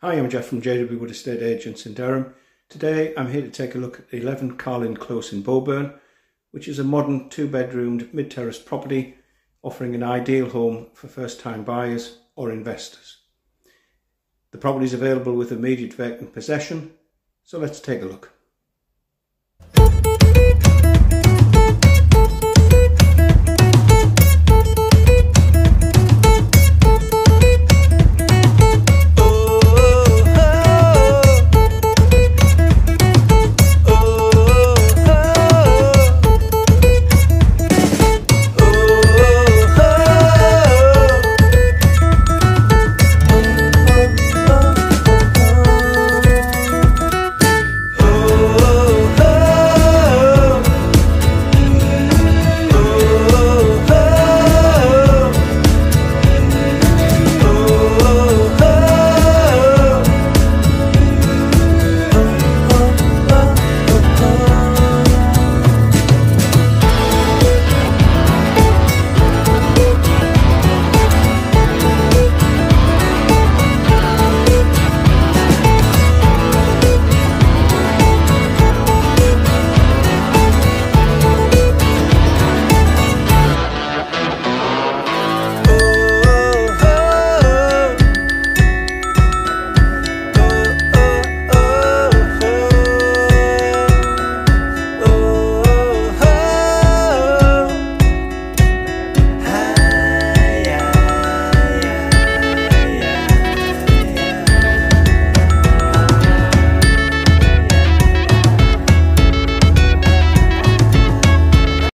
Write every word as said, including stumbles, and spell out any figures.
Hi, I'm Jeff from J W Wood Estate Agents in Durham. Today I'm here to take a look at eleven Carlin Close in Bowburn, which is a modern two-bedroomed mid-terrace property offering an ideal home for first-time buyers or investors. The property is available with immediate vacant possession, so let's take a look.